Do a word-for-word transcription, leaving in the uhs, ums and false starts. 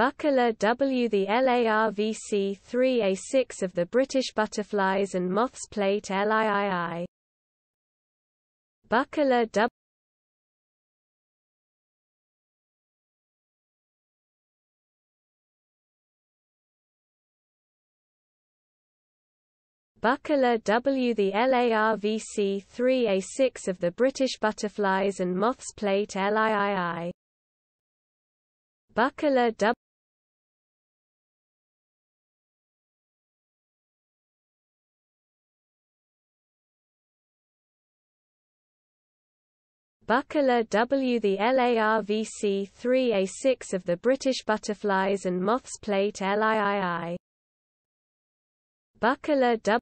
Buckler W. The L A R V C three A six of the British Butterflies and Moths Plate L I I I. Buckler W. Buckler W. The L A R V C three A six of the British Butterflies and Moths Plate L I I I. Buckler W. Buckler W. The L A R V C three A six of the British Butterflies and Moths Plate L I I I. Buckler W.